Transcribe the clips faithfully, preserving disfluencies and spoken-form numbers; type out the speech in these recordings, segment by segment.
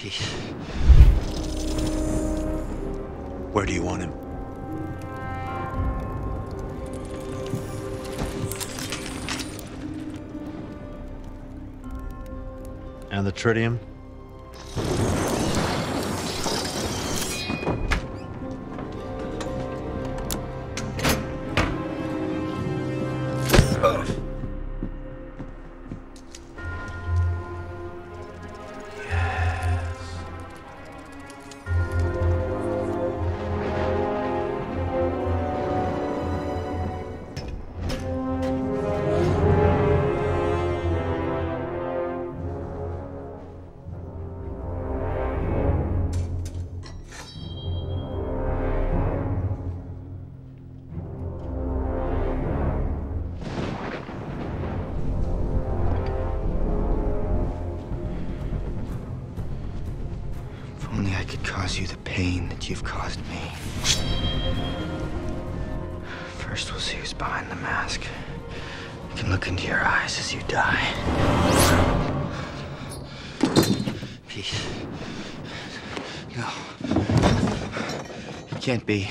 Peace. Where do you want him? And the tritium? You the pain that you've caused me. First, we'll see who's behind the mask. I can look into your eyes as you die. Peace. No. It can't be.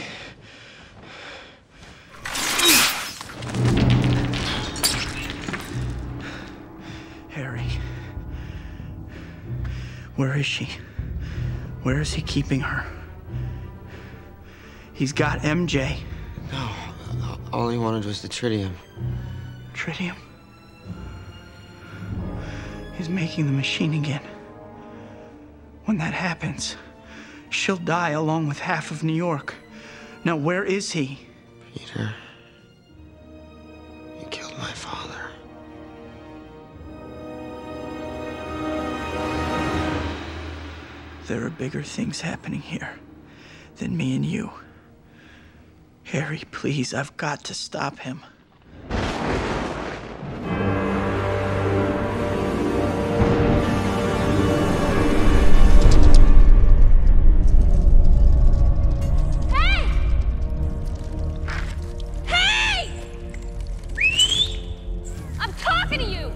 Harry. Where is she? Where is he keeping her? He's got M J. No, all he wanted was the tritium. Tritium? He's making the machine again. When that happens, she'll die along with half of New York. Now, where is he? Peter, you killed my father. There are bigger things happening here than me and you. Harry, please, I've got to stop him. Hey! Hey! I'm talking to you!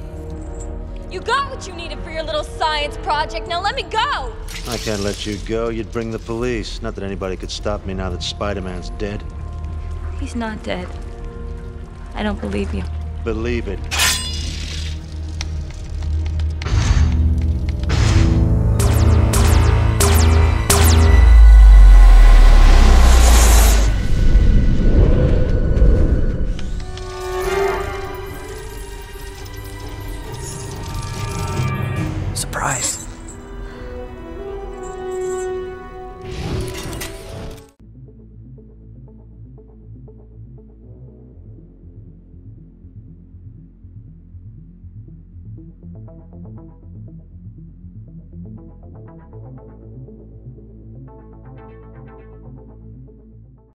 You got what you needed for your little science project. Now let me go! I can't let you go. You'd bring the police. Not that anybody could stop me now that Spider-Man's dead. He's not dead. I don't believe you. Believe it. Surprise. Thank you.